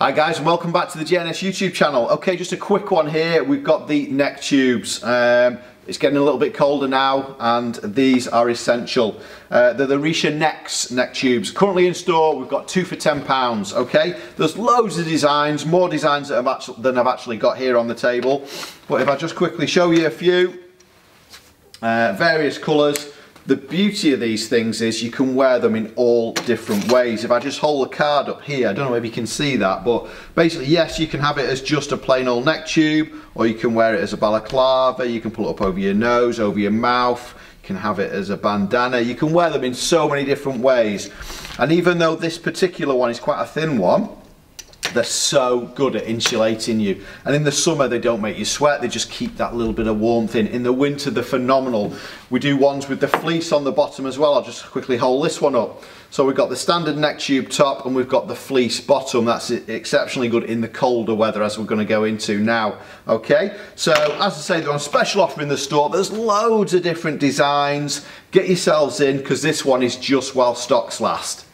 Hi guys, welcome back to the J&S YouTube channel. Okay, just a quick one here. We've got the neck tubes. It's getting a little bit colder now and these are essential. They're the Richa Nekx neck tubes. Currently in store, we've got two for £10, okay? There's loads of designs, more designs than I've actually got here on the table. But if I just quickly show you a few, various colours. The beauty of these things is you can wear them in all different ways. If I just hold the card up here, I don't know if you can see that, but basically, yes, you can have it as just a plain old neck tube, or you can wear it as a balaclava, you can pull it up over your nose, over your mouth, you can have it as a bandana. You can wear them in so many different ways. And even though this particular one is quite a thin one, they're so good at insulating you, and in the summer they don't make you sweat, they just keep that little bit of warmth in the winter. They're phenomenal. We do ones with the fleece on the bottom as well. I'll just quickly hold this one up. So we've got the standard neck tube top and we've got the fleece bottom. That's exceptionally good in the colder weather, as we're going to go into now. Okay, so as I say, they're on special offer in the store. There's loads of different designs. Get yourselves in, because this one is just while stocks last.